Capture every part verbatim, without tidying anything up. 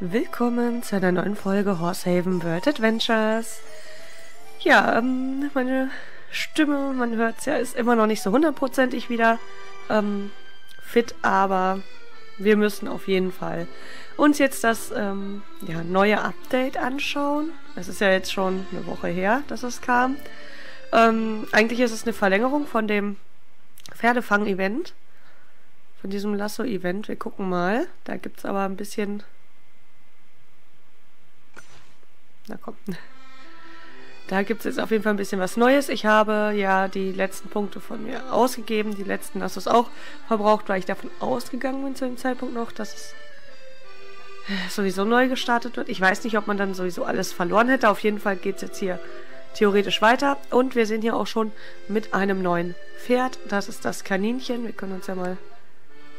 Willkommen zu einer neuen Folge Horse Haven World Adventures. Ja, ähm, meine Stimme, man hört es ja, ist immer noch nicht so hundertprozentig wieder ähm, fit, aber wir müssen auf jeden Fall uns jetzt das ähm, ja, neue Update anschauen. Es ist ja jetzt schon eine Woche her, dass es kam. Ähm, eigentlich ist es eine Verlängerung von dem Pferdefang-Event, von diesem Lasso-Event. Wir gucken mal, da gibt es aber ein bisschen... Na komm. Da gibt es jetzt auf jeden Fall ein bisschen was Neues. Ich habe ja die letzten Punkte von mir ausgegeben, die letzten Lassos auch verbraucht, weil ich davon ausgegangen bin zu dem Zeitpunkt noch, dass es sowieso neu gestartet wird. Ich weiß nicht, ob man dann sowieso alles verloren hätte. Auf jeden Fall geht es jetzt hier theoretisch weiter. Und wir sind hier auch schon mit einem neuen Pferd. Das ist das Kaninchen. Wir können uns ja mal...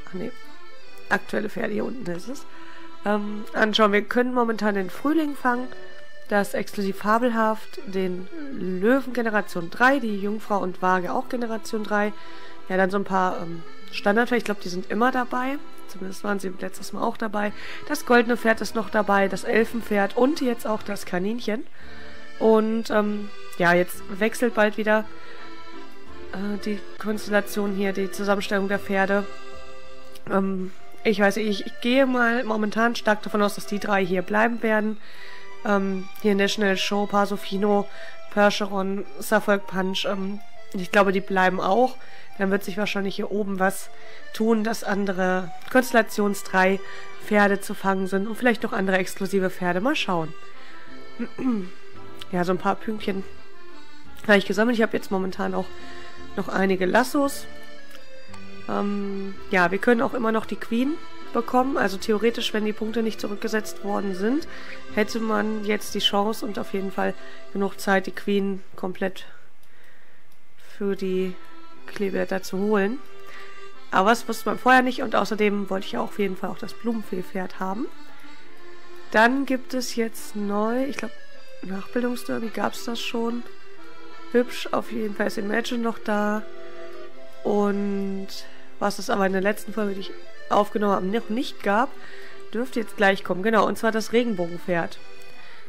Ach ne, aktuelle Pferde hier unten ist es. Ähm, anschauen. Wir können momentan den Frühling fangen. Das exklusiv fabelhaft, den Löwen Generation drei, die Jungfrau und Waage auch Generation drei. Ja, dann so ein paar ähm, Standardpferde, ich glaube, die sind immer dabei. Zumindest waren sie letztes Mal auch dabei. Das goldene Pferd ist noch dabei, das Elfenpferd und jetzt auch das Kaninchen. Und ähm, ja, jetzt wechselt bald wieder äh, die Konstellation hier, die Zusammenstellung der Pferde. Ähm, ich weiß nicht, ich, ich gehe mal momentan stark davon aus, dass die drei hier bleiben werden. Ähm, hier National Show, Paso Fino, Percheron, Suffolk Punch, ähm, ich glaube, die bleiben auch. Dann wird sich wahrscheinlich hier oben was tun, dass andere Konstellations drei Pferde zu fangen sind und vielleicht noch andere exklusive Pferde. Mal schauen. Ja, so ein paar Pünktchen habe ich gesammelt. Ich habe jetzt momentan auch noch einige Lassos. Ähm, ja, wir können auch immer noch die Queen bekommen. Also theoretisch, wenn die Punkte nicht zurückgesetzt worden sind, hätte man jetzt die Chance und auf jeden Fall genug Zeit, die Queen komplett für die Kleeblätter zu holen. Aber das wusste man vorher nicht und außerdem wollte ich ja auf jeden Fall auch das Blumenfee-Pferd haben. Dann gibt es jetzt neu, ich glaube, Nachbildungsderby gab es das schon. Hübsch, auf jeden Fall ist Imagine noch da. Und was es aber in der letzten Folge, die ich aufgenommen habe, noch nicht gab, dürfte jetzt gleich kommen. Genau, und zwar das Regenbogenpferd.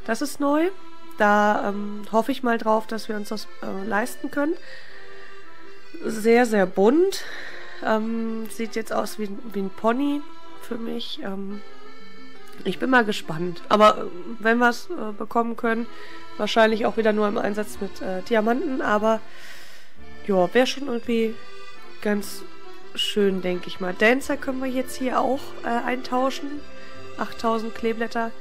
Das ist neu. Da ähm, hoffe ich mal drauf, dass wir uns das äh, leisten können. Sehr, sehr bunt. Ähm, sieht jetzt aus wie, wie ein Pony für mich. Ähm, ich bin mal gespannt. Aber äh, wenn wir es äh, bekommen können, wahrscheinlich auch wieder nur im Einsatz mit äh, Diamanten, aber ja, wäre schon irgendwie ganz schön, denke ich mal. Dancer können wir jetzt hier auch äh, eintauschen. achttausend Kleeblätter.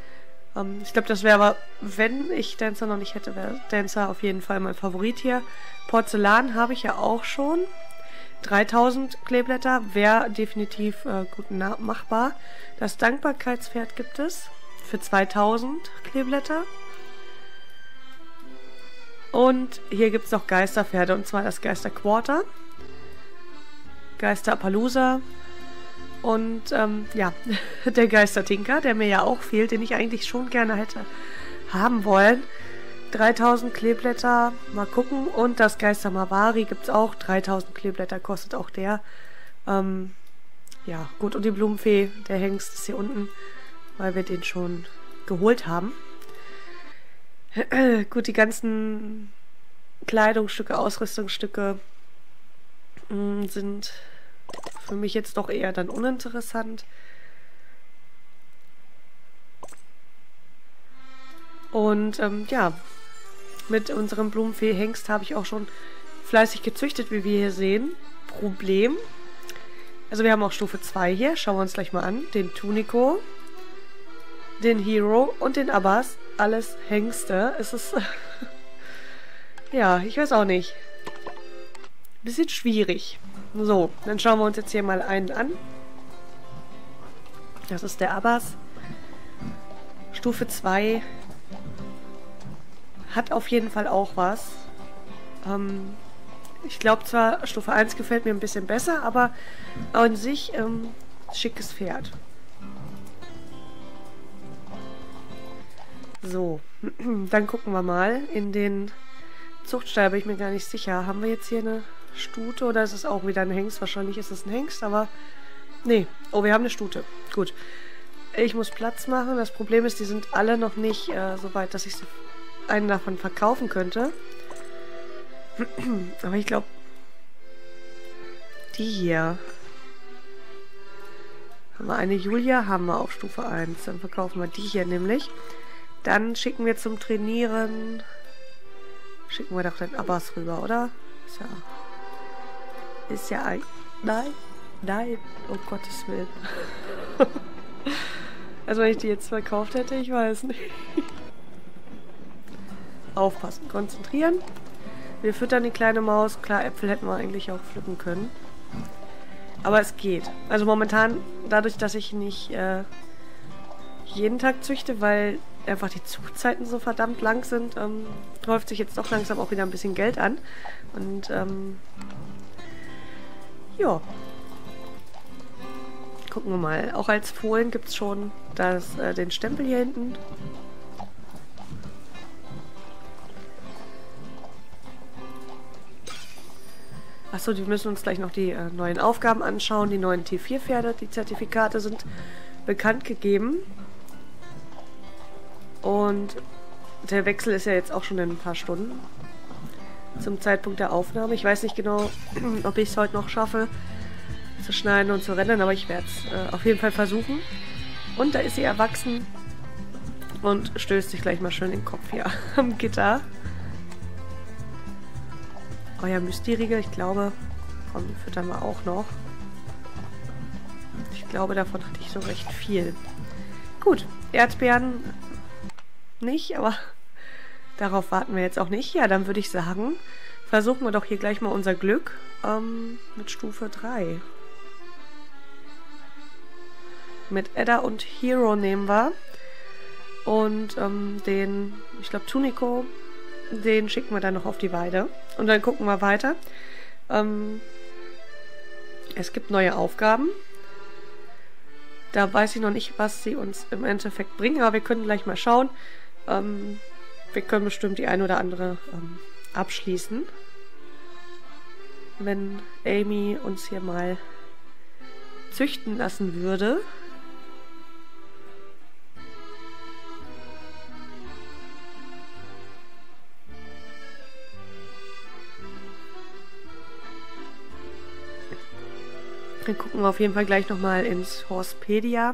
Ähm, ich glaube, das wäre aber, wenn ich Dancer noch nicht hätte, wäre Dancer auf jeden Fall mein Favorit hier. Porzellan habe ich ja auch schon. dreitausend Kleeblätter wäre definitiv äh, gut machbar. Das Dankbarkeitspferd gibt es für zweitausend Kleeblätter. Und hier gibt es noch Geisterpferde, und zwar das Geisterquarter, Geisterpalooza und ähm, ja, der Geistertinker, der mir ja auch fehlt, den ich eigentlich schon gerne hätte haben wollen. dreitausend Kleeblätter, mal gucken. Und das Geister Mavari gibt es auch, dreitausend Kleeblätter kostet auch der. Ähm, ja, gut, und die Blumenfee, der Hengst ist hier unten, weil wir den schon geholt haben. Gut, die ganzen Kleidungsstücke, Ausrüstungsstücke mh, sind für mich jetzt doch eher dann uninteressant. Und ähm, ja, mit unserem Blumenfee-Hengst habe ich auch schon fleißig gezüchtet, wie wir hier sehen. Problem. Also wir haben auch Stufe zwei hier, schauen wir uns gleich mal an. Den Tunico, den Hero und den Abbas. Alles Hengste. Es ist... ja, ich weiß auch nicht. Bisschen schwierig. So, dann schauen wir uns jetzt hier mal einen an. Das ist der Abbas. Stufe zwei. Hat auf jeden Fall auch was. Ähm, ich glaube zwar, Stufe eins gefällt mir ein bisschen besser, aber an sich ähm, schickes Pferd. So, dann gucken wir mal. In den Zuchtstall bin ich mir gar nicht sicher. Haben wir jetzt hier eine Stute oder ist es auch wieder ein Hengst? Wahrscheinlich ist es ein Hengst, aber... Nee. Oh, wir haben eine Stute. Gut. Ich muss Platz machen. Das Problem ist, die sind alle noch nicht äh, so weit, dass ich einen davon verkaufen könnte. Aber ich glaube, die hier. Haben wir eine Julia, haben wir auf Stufe eins. Dann verkaufen wir die hier nämlich. Dann schicken wir zum Trainieren. Schicken wir doch den Abbas rüber, oder? Ist ja. Ist ja ein. Nein. Nein. Um Gottes Willen. Also wenn ich die jetzt verkauft hätte, ich weiß nicht. Aufpassen, konzentrieren. Wir füttern die kleine Maus. Klar, Äpfel hätten wir eigentlich auch pflücken können. Aber es geht. Also momentan, dadurch, dass ich nicht äh, jeden Tag züchte, weil einfach die Zuchtzeiten so verdammt lang sind, ähm, häuft sich jetzt doch langsam auch wieder ein bisschen Geld an. Und ähm, ja, gucken wir mal. Auch als Fohlen gibt es schon das, äh, den Stempel hier hinten. Achso, wir müssen uns gleich noch die äh, neuen Aufgaben anschauen. Die neuen T vier Pferde, die Zertifikate sind bekannt gegeben. Und der Wechsel ist ja jetzt auch schon in ein paar Stunden zum Zeitpunkt der Aufnahme. Ich weiß nicht genau, ob ich es heute noch schaffe zu schneiden und zu rendern, aber ich werde es äh, auf jeden Fall versuchen. Und da ist sie erwachsen und stößt sich gleich mal schön den Kopf hier am Gitter. Euer Mysteriegel, ich glaube, komm, die füttern wir auch noch. Ich glaube, davon hatte ich so recht viel. Gut, Erdbeeren nicht, aber darauf warten wir jetzt auch nicht. Ja, dann würde ich sagen, versuchen wir doch hier gleich mal unser Glück ähm, mit Stufe drei. Mit Edda und Hero nehmen wir. Und ähm, den, ich glaube, Tunico, den schicken wir dann noch auf die Weide. Und dann gucken wir weiter. Ähm, es gibt neue Aufgaben. Da weiß ich noch nicht, was sie uns im Endeffekt bringen, aber wir können gleich mal schauen. Ähm, wir können bestimmt die eine oder andere ähm, abschließen. Wenn Amy uns hier mal züchten lassen würde. Dann gucken wir auf jeden Fall gleich nochmal ins Horsepedia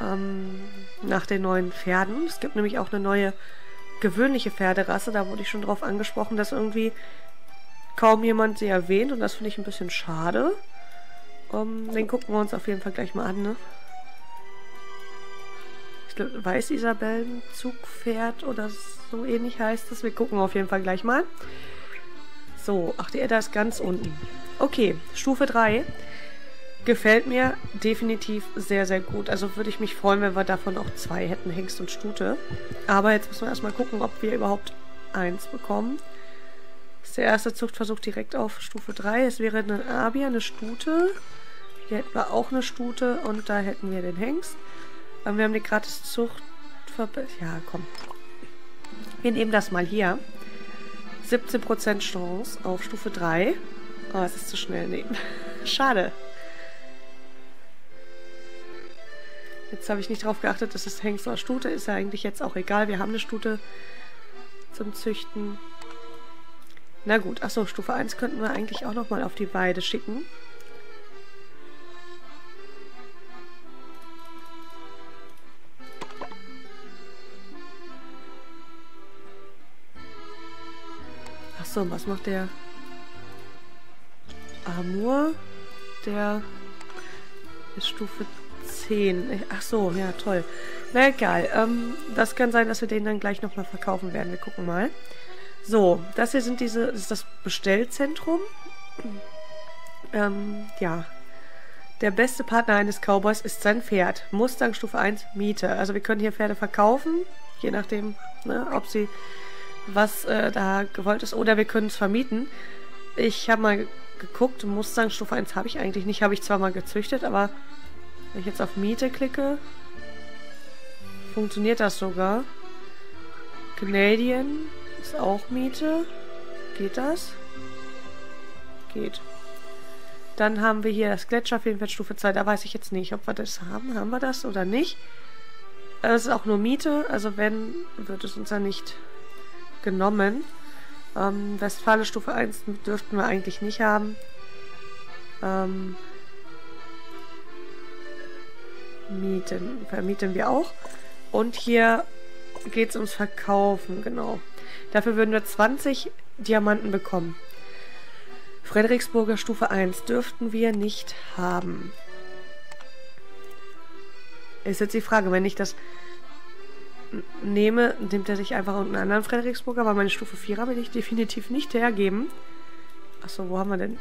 ähm, nach den neuen Pferden. Es gibt nämlich auch eine neue gewöhnliche Pferderasse. Da wurde ich schon drauf angesprochen, dass irgendwie kaum jemand sie erwähnt. Und das finde ich ein bisschen schade. Um, den gucken wir uns auf jeden Fall gleich mal an. Ne? Ich glaube, Weiß Isabellen Zugpferd oder so ähnlich heißt es. Wir gucken auf jeden Fall gleich mal. So, ach, die Edda ist ganz unten. Okay, Stufe drei. Gefällt mir definitiv sehr, sehr gut. Also würde ich mich freuen, wenn wir davon auch zwei hätten, Hengst und Stute. Aber jetzt müssen wir erstmal gucken, ob wir überhaupt eins bekommen. Das ist der erste Zuchtversuch direkt auf Stufe drei. Es wäre eine Abia, eine Stute. Hier hätten wir auch eine Stute und da hätten wir den Hengst. Wir haben die gratis Zucht... Ja, komm. Wir nehmen das mal hier. siebzehn Prozent Chance auf Stufe drei. Oh, es ist zu schnell. Nee. Schade. Jetzt habe ich nicht darauf geachtet, dass es Hengst oder Stute ist. Ist ja eigentlich jetzt auch egal. Wir haben eine Stute zum Züchten. Na gut. Achso, Stufe eins könnten wir eigentlich auch nochmal auf die Weide schicken. Achso, was macht der Amur? Der ist Stufe zehn. Ach so, ja, toll. Na egal. Ähm, das kann sein, dass wir den dann gleich nochmal verkaufen werden. Wir gucken mal. So, das hier sind diese, das ist das Bestellzentrum. Ähm, ja. Der beste Partner eines Cowboys ist sein Pferd. Mustang Stufe eins Miete. Also wir können hier Pferde verkaufen, je nachdem, ne, ob sie was äh, da gewollt ist. Oder wir können es vermieten. Ich habe mal geguckt, Mustang Stufe eins habe ich eigentlich nicht. Habe ich zwar mal gezüchtet, aber wenn ich jetzt auf Miete klicke, funktioniert das sogar. Canadian ist auch Miete. Geht das? Geht. Dann haben wir hier das Gletscherfeenpferd Stufe zwei. Da weiß ich jetzt nicht, ob wir das haben. Haben wir das oder nicht? Das ist auch nur Miete. Also wenn, wird es uns ja nicht genommen. Ähm, Westfale Stufe eins dürften wir eigentlich nicht haben. Ähm, Mieten. Vermieten wir auch. Und hier geht es ums Verkaufen, genau. Dafür würden wir zwanzig Diamanten bekommen. Frederiksburger Stufe eins dürften wir nicht haben. Ist jetzt die Frage, wenn ich das nehme, nimmt er sich einfach einen anderen Frederiksburger, weil meine Stufe vierer will ich definitiv nicht hergeben. Achso, wo haben wir denn?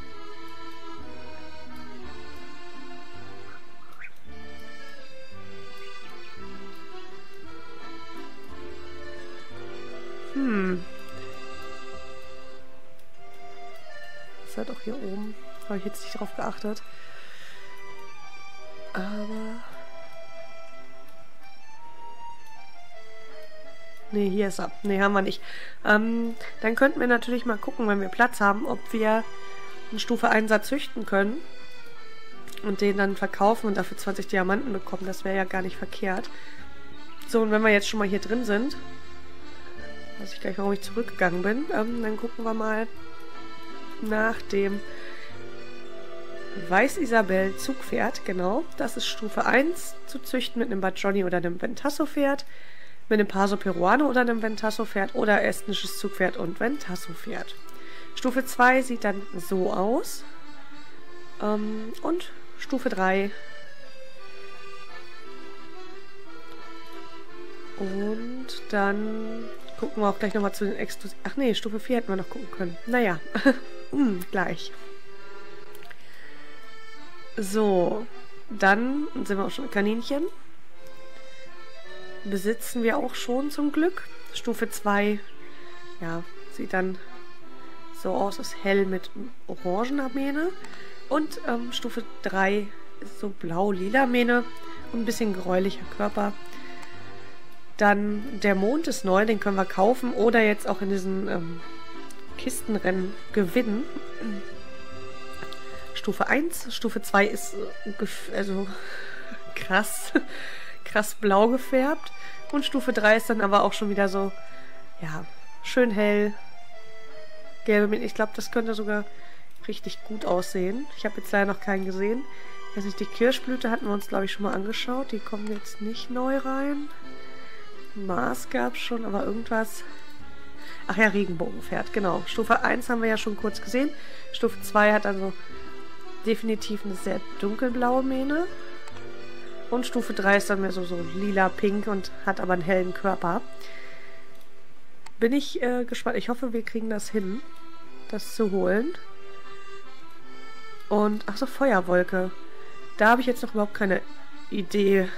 Hm. Ist halt auch hier oben. Habe ich jetzt nicht drauf geachtet. Aber... Ne, hier ist er. Ne, haben wir nicht. Ähm, dann könnten wir natürlich mal gucken, wenn wir Platz haben, ob wir einen Stufe eins züchten können. Und den dann verkaufen und dafür zwanzig Diamanten bekommen. Das wäre ja gar nicht verkehrt. So, und wenn wir jetzt schon mal hier drin sind... Weiß ich gleich, warum ich zurückgegangen bin. Ähm, dann gucken wir mal nach dem Weiß-Isabel Zugpferd. Genau, das ist Stufe eins zu züchten mit einem Bad Johnny oder einem Ventasso-Pferd, mit einem Paso Peruano oder einem Ventasso-Pferd oder estnisches Zugpferd und Ventasso-Pferd. Stufe zwei sieht dann so aus. Ähm, und Stufe drei. Und dann... Gucken wir auch gleich nochmal zu den Exklusiven. Ach nee, Stufe vier hätten wir noch gucken können. Naja, hm, gleich. So, dann sind wir auch schon mit Kaninchen. Besitzen wir auch schon zum Glück. Stufe zwei, ja, sieht dann so aus, ist hell mit orangener Mähne. Und ähm, Stufe drei ist so blau-lila Mähne und ein bisschen gräulicher Körper. Dann der Mond ist neu, den können wir kaufen oder jetzt auch in diesen ähm, Kistenrennen gewinnen. Stufe eins, Stufe zwei ist äh, also krass, krass blau gefärbt. Und Stufe drei ist dann aber auch schon wieder so, ja, schön hell. Gelbe Mähne. Ich glaube, das könnte sogar richtig gut aussehen. Ich habe jetzt leider noch keinen gesehen. Ich weiß nicht, die Kirschblüte hatten wir uns, glaube ich, schon mal angeschaut. Die kommen jetzt nicht neu rein. Mars gab es schon, aber irgendwas... Ach ja, Regenbogenpferd, genau. Stufe eins haben wir ja schon kurz gesehen. Stufe zwei hat also definitiv eine sehr dunkelblaue Mähne. Und Stufe drei ist dann mehr so, so lila-pink und hat aber einen hellen Körper. Bin ich äh, gespannt. Ich hoffe, wir kriegen das hin, das zu holen. Und, ach so, Feuerwolke. Da habe ich jetzt noch überhaupt keine... Idee,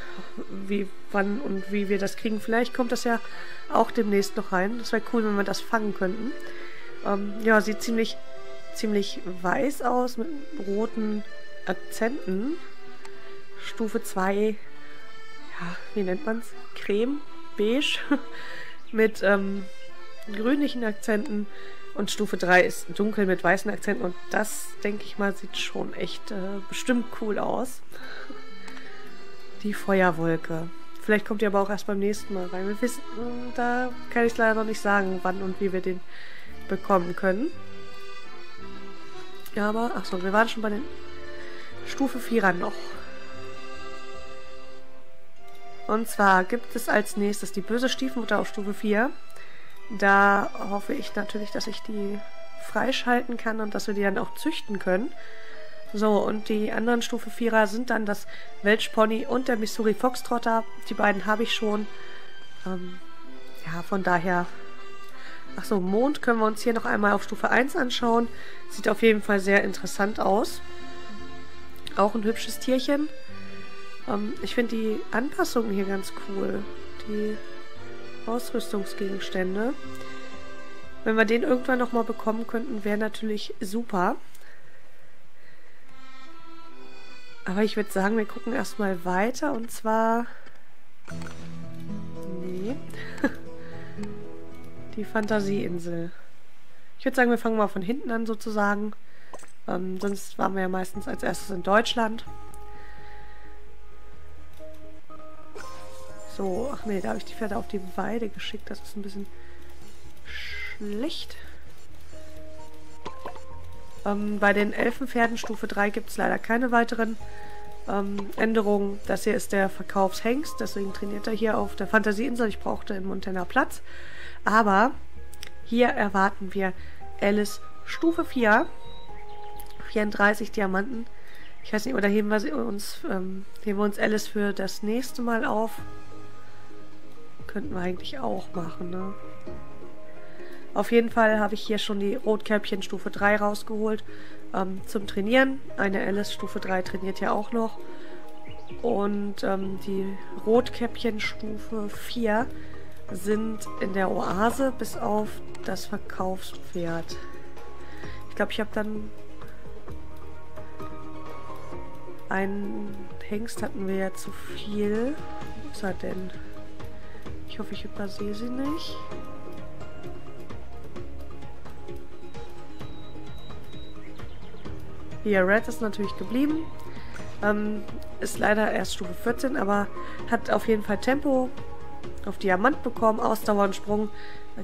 wie, wann und wie wir das kriegen. Vielleicht kommt das ja auch demnächst noch rein. Das wäre cool, wenn wir das fangen könnten. Ähm, ja, sieht ziemlich, ziemlich weiß aus mit roten Akzenten. Stufe zwei, ja, wie nennt man es? Creme, beige, mit ähm, grünlichen Akzenten. Und Stufe drei ist dunkel mit weißen Akzenten. Und das, denke ich mal, sieht schon echt äh, bestimmt cool aus. Die Feuerwolke. Vielleicht kommt die aber auch erst beim nächsten Mal rein. Wir wissen, da kann ich leider noch nicht sagen, wann und wie wir den bekommen können. Ja, aber, achso, wir waren schon bei den Stufe vierern noch. Und zwar gibt es als nächstes die böse Stiefmutter auf Stufe vier. Da hoffe ich natürlich, dass ich die freischalten kann und dass wir die dann auch züchten können. So, und die anderen Stufe vierer sind dann das Welsh Pony und der Missouri Foxtrotter. Die beiden habe ich schon. Ähm, ja, von daher... Achso, Mond können wir uns hier noch einmal auf Stufe eins anschauen. Sieht auf jeden Fall sehr interessant aus. Auch ein hübsches Tierchen. Ähm, ich finde die Anpassungen hier ganz cool. Die Ausrüstungsgegenstände. Wenn wir den irgendwann nochmal bekommen könnten, wäre natürlich super. Aber ich würde sagen, wir gucken erstmal weiter und zwar... Nee. Die Fantasieinsel. Ich würde sagen, wir fangen mal von hinten an sozusagen Ähm, sonst waren wir ja meistens als erstes in Deutschland. So, ach nee, da habe ich die Pferde auf die Weide geschickt. Das ist ein bisschen schlecht. Ähm, bei den Elfenpferden Stufe drei gibt es leider keine weiteren ähm, Änderungen. Das hier ist der Verkaufshengst, deswegen trainiert er hier auf der Fantasieinsel. Ich brauchte in Montana Platz. Aber hier erwarten wir Alice Stufe vier, vierunddreißig Diamanten. Ich weiß nicht, oder heben wir, uns, ähm, heben wir uns Alice für das nächste Mal auf. Könnten wir eigentlich auch machen, ne? Auf jeden Fall habe ich hier schon die Rotkäppchen Stufe drei rausgeholt ähm, zum Trainieren. Eine Alice Stufe drei trainiert ja auch noch. Und ähm, die Rotkäppchen Stufe vier sind in der Oase bis auf das Verkaufspferd. Ich glaube, ich habe dann... einen Hengst hatten wir ja zu viel. Wo ist er denn? Ich hoffe, ich übersehe sie nicht. Hier, Red ist natürlich geblieben. Ähm, ist leider erst Stufe vierzehn, aber hat auf jeden Fall Tempo auf Diamant bekommen, Ausdauer und Sprung,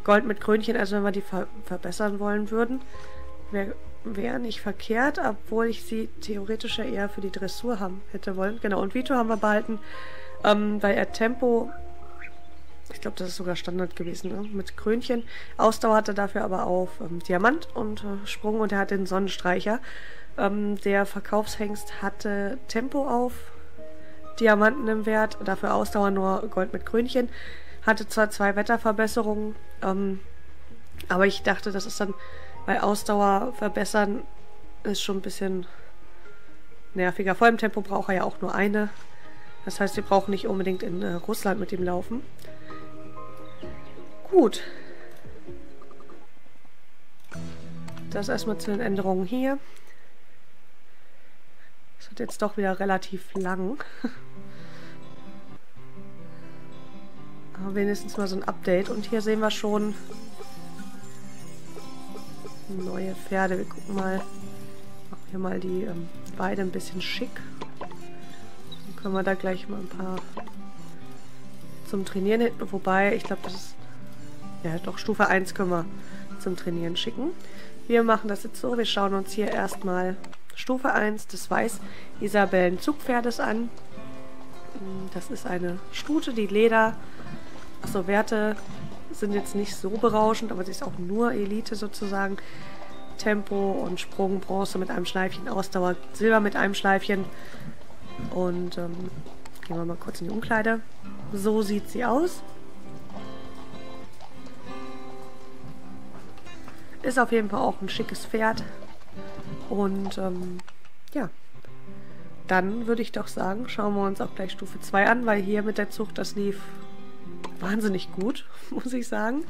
Gold mit Krönchen. Also wenn wir die ver verbessern wollen würden, wäre wär nicht verkehrt, obwohl ich sie theoretisch ja eher für die Dressur haben hätte wollen. Genau, und Vito haben wir behalten, ähm, weil er Tempo... Ich glaube, das ist sogar Standard gewesen, ne? Mit Krönchen. Ausdauer hat er dafür aber auf ähm, Diamant und äh, Sprung, und er hat den Sonnenstreicher. Ähm, der Verkaufshengst hatte Tempo auf Diamanten im Wert, dafür Ausdauer nur Gold mit Krönchen. Hatte zwar zwei Wetterverbesserungen, ähm, aber ich dachte, das ist dann, weil Ausdauer verbessern ist schon ein bisschen nerviger. Vor allem Tempo braucht er ja auch nur eine. Das heißt, wir brauchen nicht unbedingt in äh, Russland mit ihm laufen. Gut. Das erstmal zu den Änderungen hier. Das wird jetzt doch wieder relativ lang. Aber wenigstens mal so ein Update. Und hier sehen wir schon neue Pferde. Wir gucken mal, machen hier mal die ähm, Weide ein bisschen schick. Dann können wir da gleich mal ein paar zum Trainieren hinten. Wobei, ich glaube, das ist... Ja, doch, Stufe eins können wir zum Trainieren schicken. Wir machen das jetzt so, wir schauen uns hier erstmal Stufe eins des Weiß-Isabellen Zugpferdes an. Das ist eine Stute, die Leder. Achso, Werte sind jetzt nicht so berauschend, aber sie ist auch nur Elite sozusagen. Tempo und Sprung, Bronze mit einem Schleifchen, Ausdauer, Silber mit einem Schleifchen. Und ähm, gehen wir mal kurz in die Umkleide. So sieht sie aus. Ist auf jeden Fall auch ein schickes Pferd. Und ähm, ja, dann würde ich doch sagen, schauen wir uns auch gleich Stufe zwei an, weil hier mit der Zucht, das lief wahnsinnig gut, muss ich sagen.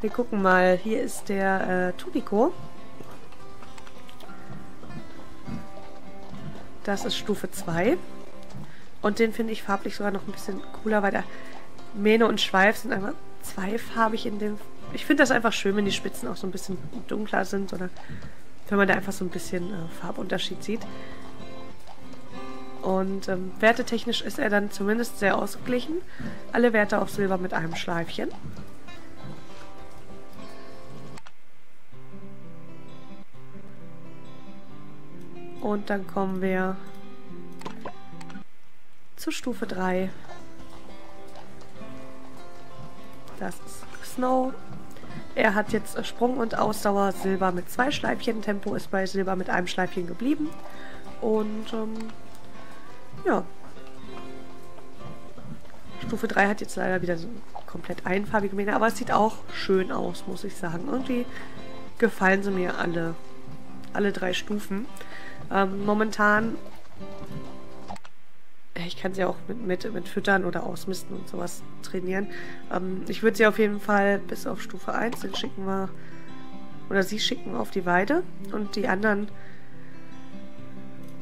Wir gucken mal, hier ist der äh, Tobiko. Das ist Stufe zwei. Und den finde ich farblich sogar noch ein bisschen cooler, weil der Mähne und Schweif sind einfach zweifarbig in dem... Ich finde das einfach schön, wenn die Spitzen auch so ein bisschen dunkler sind oder wenn man da einfach so ein bisschen äh, Farbunterschied sieht. Und ähm, wertetechnisch ist er dann zumindest sehr ausgeglichen. Alle Werte auf Silber mit einem Schleifchen. Und dann kommen wir zu Stufe drei. Das ist Snow. Er hat jetzt Sprung und Ausdauer Silber mit zwei Schleifchen. Tempo ist bei Silber mit einem Schleifchen geblieben. Und ähm, ja. Stufe drei hat jetzt leider wieder so komplett einfarbige Mähne, aber es sieht auch schön aus, muss ich sagen. Irgendwie gefallen sie mir alle, alle drei Stufen. Ähm, momentan, ich kann sie auch mit, mit, mit Füttern oder Ausmisten und sowas trainieren. Ähm, ich würde sie auf jeden Fall bis auf Stufe eins, den schicken wir, oder sie schicken wir auf die Weide. Und die anderen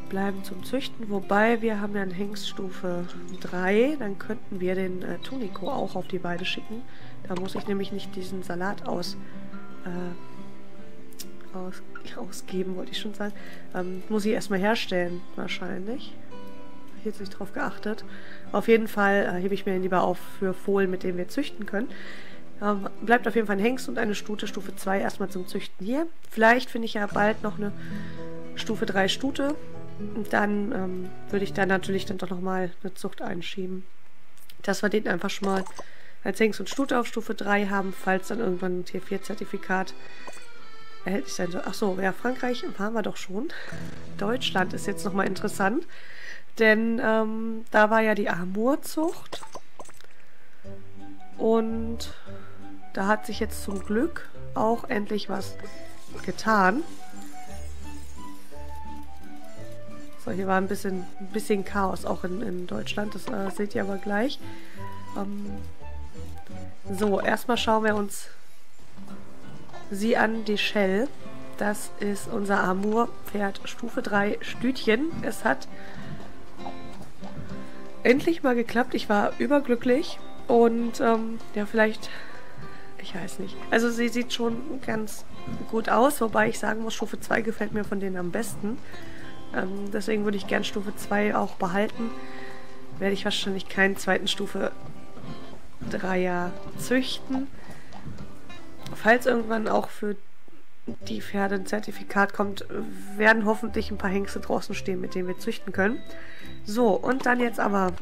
bleiben zum Züchten. Wobei, wir haben ja einen Hengst Stufe drei, dann könnten wir den äh, Tobiko auch auf die Weide schicken. Da muss ich nämlich nicht diesen Salat aus äh, aus, ausgeben, wollte ich schon sagen. Ähm, muss ich erstmal herstellen, wahrscheinlich. Ich habe jetzt nicht drauf geachtet. Auf jeden Fall äh, hebe ich mir den lieber auf für Fohlen, mit denen wir züchten können. Ähm, bleibt auf jeden Fall ein Hengst und eine Stute, Stufe zwei, erstmal zum Züchten hier. Vielleicht finde ich ja bald noch eine Stufe drei Stute. Und dann ähm, würde ich da natürlich dann doch nochmal eine Zucht einschieben. Dass wir den einfach schon mal als Hengst und Stute auf Stufe drei haben, falls dann irgendwann ein Tier vier Zertifikat erhältlich sein soll. Achso, ja, Frankreich waren wir doch schon. Deutschland ist jetzt nochmal interessant, denn ähm, da war ja die Amurzucht. Und da hat sich jetzt zum Glück auch endlich was getan. So, hier war ein bisschen, ein bisschen Chaos auch in, in Deutschland, das äh, seht ihr aber gleich. Ähm, so, erstmal schauen wir uns sie an, die Shell. Das ist unser Amur-Pferd Stufe drei Stütchen. Es hat endlich mal geklappt, ich war überglücklich und ähm, ja, vielleicht, ich weiß nicht. Also sie sieht schon ganz gut aus, wobei ich sagen muss, Stufe zwei gefällt mir von denen am besten. Ähm, deswegen würde ich gern Stufe zwei auch behalten. Werde ich wahrscheinlich keinen zweiten Stufe dreier züchten. Falls irgendwann auch für die Pferde ein Zertifikat kommt, werden hoffentlich ein paar Hengste draußen stehen, mit denen wir züchten können. So, und dann jetzt aber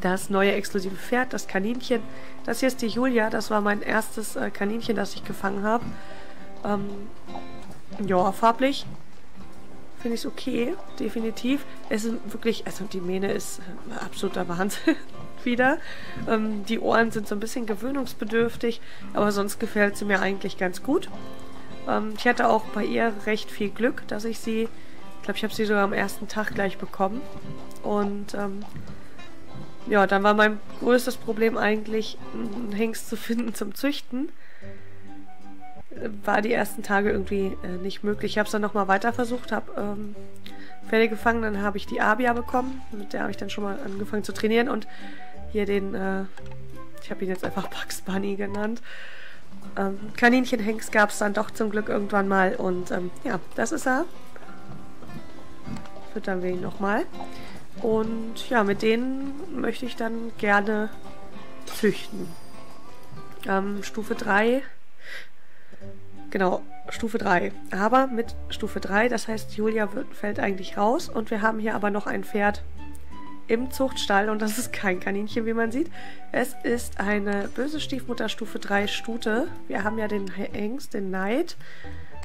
das neue exklusive Pferd, das Kaninchen. Das hier ist die Julia, das war mein erstes äh, Kaninchen, das ich gefangen habe. Ähm, ja, farblich finde ich es okay, definitiv. Es sind wirklich, also die Mähne ist absoluter Wahnsinn wieder. Ähm, die Ohren sind so ein bisschen gewöhnungsbedürftig, aber sonst gefällt sie mir eigentlich ganz gut. Ähm, ich hatte auch bei ihr recht viel Glück, dass ich sie, ich glaube, ich habe sie sogar am ersten Tag gleich bekommen. Und ähm, ja, dann war mein größtes Problem eigentlich, einen Hengst zu finden zum Züchten. War die ersten Tage irgendwie äh, nicht möglich. Ich habe es dann nochmal weiter versucht, habe ähm, Pferde gefangen, dann habe ich die Abia bekommen, mit der habe ich dann schon mal angefangen zu trainieren und hier den, äh, ich habe ihn jetzt einfach Bugs Bunny genannt. Ähm, Kaninchenhengst gab es dann doch zum Glück irgendwann mal und ähm, ja, das ist er. Füttern wir ihn nochmal. Und ja, mit denen möchte ich dann gerne züchten. Ähm, Stufe drei... Genau, Stufe drei. Aber mit Stufe drei, das heißt, Julia wird, fällt eigentlich raus. Und wir haben hier aber noch ein Pferd im Zuchtstall. Und das ist kein Kaninchen, wie man sieht. Es ist eine böse Stiefmutter Stufe drei Stute. Wir haben ja den Hengst, den Knight.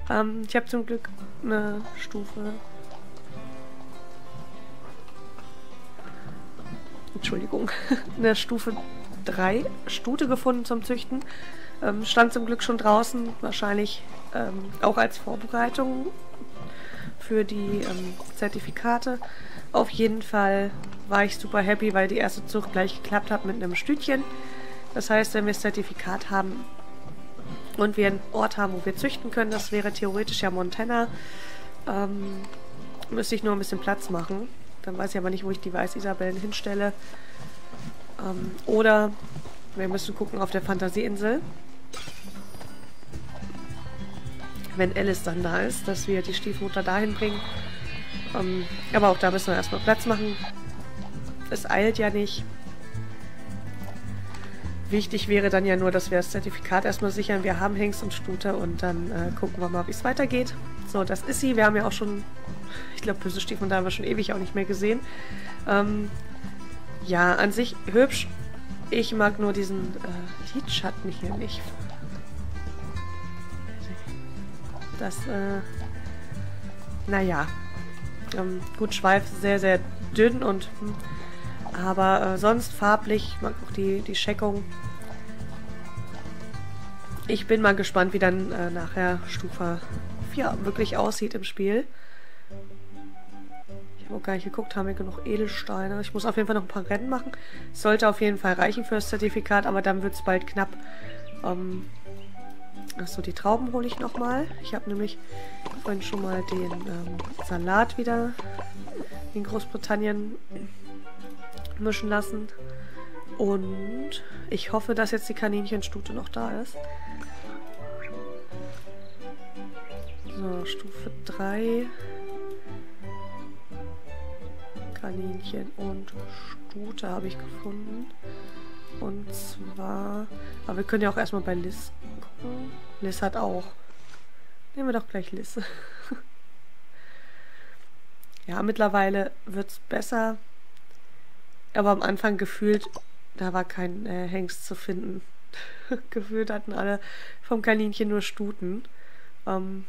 Ähm, ich habe zum Glück eine Stufe... Entschuldigung. Eine Stufe drei Stute gefunden zum Züchten. Stand zum Glück schon draußen, wahrscheinlich ähm, auch als Vorbereitung für die ähm, Zertifikate. Auf jeden Fall war ich super happy, weil die erste Zucht gleich geklappt hat mit einem Stütchen. Das heißt, wenn wir das Zertifikat haben und wir einen Ort haben, wo wir züchten können, das wäre theoretisch ja Montana, ähm, müsste ich nur ein bisschen Platz machen. Dann weiß ich aber nicht, wo ich die Weißisabellen hinstelle. Ähm, oder wir müssen gucken auf der Fantasieinsel, wenn Alice dann da ist, dass wir die Stiefmutter dahin bringen. Ähm, aber auch da müssen wir erstmal Platz machen. Es eilt ja nicht. Wichtig wäre dann ja nur, dass wir das Zertifikat erstmal sichern. Wir haben Hengst und Stute und dann äh, gucken wir mal, wie es weitergeht. So, das ist sie. Wir haben ja auch schon, ich glaube, böse Stiefmutter haben wir schon ewig auch nicht mehr gesehen. Ähm, ja, an sich hübsch. Ich mag nur diesen äh, Lidschatten hier nicht. Das, äh, naja. Ähm, gut, Schweif sehr, sehr dünn und, aber äh, sonst farblich. Ich mag auch die, die Scheckung. Ich bin mal gespannt, wie dann äh, nachher Stufe vier wirklich aussieht im Spiel. Gar nicht geguckt, haben wir genug Edelsteine. Ich muss auf jeden Fall noch ein paar Rennen machen. Sollte auf jeden Fall reichen für das Zertifikat, aber dann wird es bald knapp. Ähm Achso, die Trauben hole ich nochmal. Ich habe nämlich vorhin schon mal den ähm, Salat wieder in Großbritannien mischen lassen. Und ich hoffe, dass jetzt die Kaninchenstute noch da ist. So, Stufe drei. Kaninchen und Stute habe ich gefunden. Und zwar... Aber wir können ja auch erstmal bei Liz gucken. Liz hat auch. Nehmen wir doch gleich Liz. Ja, mittlerweile wird es besser. Aber am Anfang gefühlt, da war kein äh, Hengst zu finden. Gefühlt hatten alle vom Kaninchen nur Stuten. Ähm,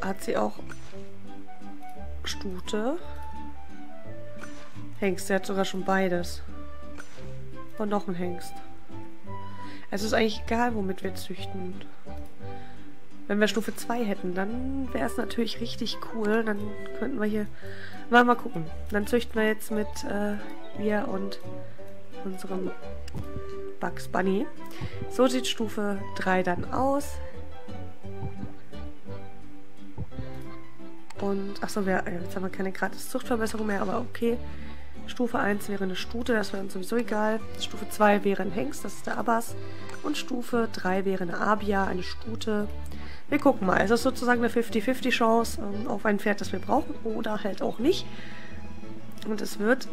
hat sie auch Stute? Hengst, sie hat sogar schon beides. Und noch ein Hengst. Es ist eigentlich egal, womit wir züchten. Wenn wir Stufe zwei hätten, dann wäre es natürlich richtig cool. Dann könnten wir hier... Mal, mal gucken. Dann züchten wir jetzt mit äh, ihr und unserem Bugs Bunny. So sieht Stufe drei dann aus. Und, achso, wir, jetzt haben wir keine gratis Zuchtverbesserung mehr, aber okay. Stufe eins wäre eine Stute, das wäre uns sowieso egal. Stufe zwei wäre ein Hengst, das ist der Abbas. Und Stufe drei wäre eine Abia, eine Stute. Wir gucken mal, es ist sozusagen eine fifty fifty Chance ähm, auf ein Pferd, das wir brauchen oder halt auch nicht. Und es wird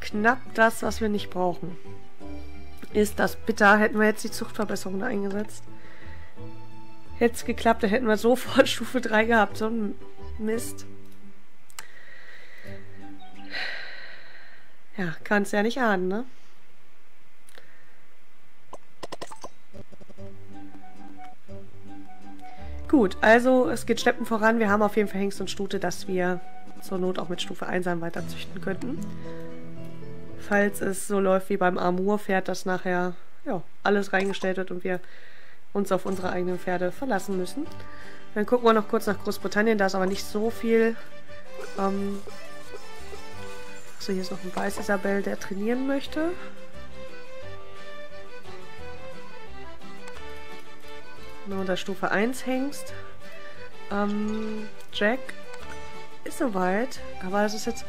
knapp das, was wir nicht brauchen. Ist das bitter, hätten wir jetzt die Zuchtverbesserung da eingesetzt. Hätte es geklappt, dann hätten wir sofort Stufe drei gehabt. So ein Mist. Ja, kannst ja nicht ahnen, ne? Gut, also es geht schleppend voran. Wir haben auf jeden Fall Hengst und Stute, dass wir zur Not auch mit Stufe eins weiter züchten könnten. Falls es so läuft wie beim Amur-Pferd, dass nachher ja, alles reingestellt wird und wir uns auf unsere eigenen Pferde verlassen müssen. Dann gucken wir noch kurz nach Großbritannien, da ist aber nicht so viel. Ähm Achso, hier ist noch ein Weiß Isabel, der trainieren möchte. Nur der Stufe eins Hengst. Ähm, Jack ist soweit, aber das ist jetzt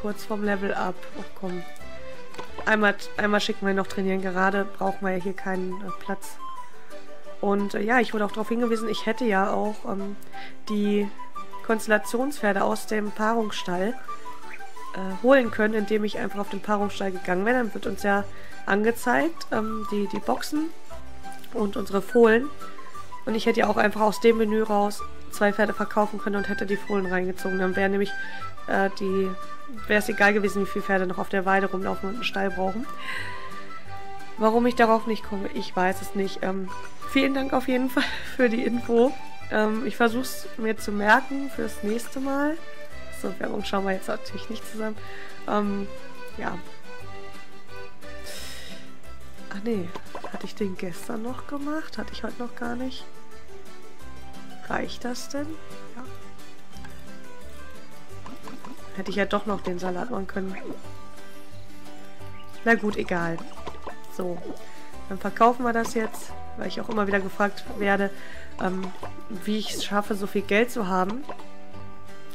kurz vorm Level Up. Ach komm. Einmal, einmal schicken wir noch trainieren. Gerade brauchen wir ja hier keinen äh, Platz. Und äh, ja, ich wurde auch darauf hingewiesen, ich hätte ja auch ähm, die Konstellationspferde aus dem Paarungsstall äh, holen können, indem ich einfach auf den Paarungsstall gegangen wäre. Dann wird uns ja angezeigt, ähm, die, die Boxen und unsere Fohlen. Und ich hätte ja auch einfach aus dem Menü raus zwei Pferde verkaufen können und hätte die Fohlen reingezogen. Dann wäre nämlich äh, die... Wäre es egal gewesen, wie viele Pferde noch auf der Weide rumlaufen und einen Stall brauchen. Warum ich darauf nicht komme, ich weiß es nicht. Ähm, vielen Dank auf jeden Fall für die Info. Ähm, ich versuche es mir zu merken fürs nächste Mal. So, Werbung schauen wir jetzt natürlich nicht zusammen. Ähm, ja. Ach nee, hatte ich den gestern noch gemacht? Hatte ich heute noch gar nicht. Reicht das denn? Ja. Hätte ich ja doch noch den Salat machen können. Na gut, egal. So, dann verkaufen wir das jetzt, weil ich auch immer wieder gefragt werde, ähm, wie ich es schaffe, so viel Geld zu haben.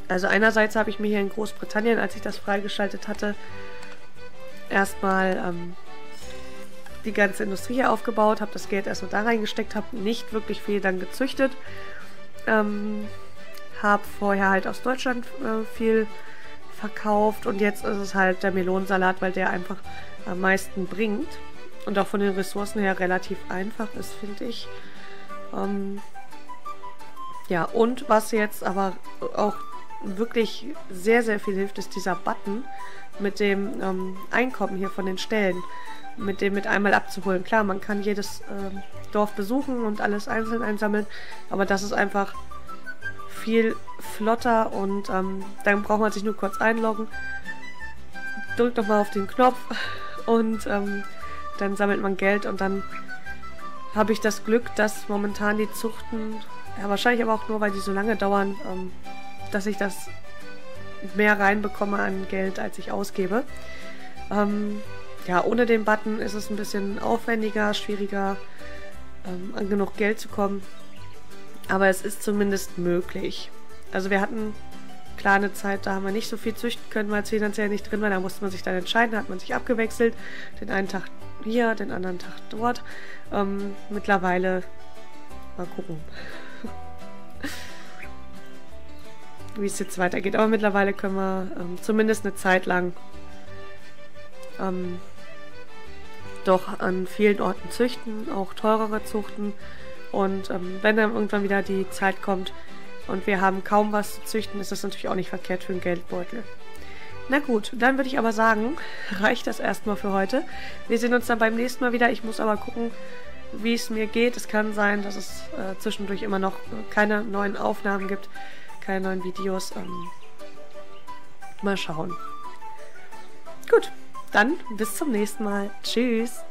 Also einerseits habe ich mir hier in Großbritannien, als ich das freigeschaltet hatte, erstmal ähm, die ganze Industrie hier aufgebaut, habe das Geld erstmal da reingesteckt, habe nicht wirklich viel dann gezüchtet, ähm, habe vorher halt aus Deutschland äh, viel verkauft und jetzt ist es halt der Melonensalat, weil der einfach am meisten bringt und auch von den Ressourcen her relativ einfach ist, finde ich. Ähm ja, und was jetzt aber auch wirklich sehr, sehr viel hilft, ist dieser Button mit dem ähm, Einkommen hier von den Stellen, mit dem mit einmal abzuholen. Klar, man kann jedes ähm, Dorf besuchen und alles einzeln einsammeln, aber das ist einfach viel flotter und ähm, dann braucht man sich nur kurz einloggen, drückt nochmal auf den Knopf und ähm, dann sammelt man Geld und dann habe ich das Glück, dass momentan die Zuchten, ja, wahrscheinlich aber auch nur, weil die so lange dauern, ähm, dass ich das mehr reinbekomme an Geld, als ich ausgebe. Ähm, ja, ohne den Button ist es ein bisschen aufwendiger, schwieriger, ähm, an genug Geld zu kommen. Aber es ist zumindest möglich. Also wir hatten Klar, eine Zeit, da haben wir nicht so viel züchten können, weil es finanziell nicht drin war. Da musste man sich dann entscheiden, da hat man sich abgewechselt. Den einen Tag hier, den anderen Tag dort. Ähm, mittlerweile mal gucken, wie es jetzt weitergeht. Aber mittlerweile können wir ähm, zumindest eine Zeit lang ähm, doch an vielen Orten züchten, auch teurere Zuchten. Und ähm, wenn dann irgendwann wieder die Zeit kommt und wir haben kaum was zu züchten, ist das natürlich auch nicht verkehrt für einen Geldbeutel. Na gut, dann würde ich aber sagen, reicht das erstmal für heute. Wir sehen uns dann beim nächsten Mal wieder. Ich muss aber gucken, wie es mir geht. Es kann sein, dass es äh, zwischendurch immer noch keine neuen Aufnahmen gibt, keine neuen Videos. Ähm, mal schauen. Gut, dann bis zum nächsten Mal. Tschüss!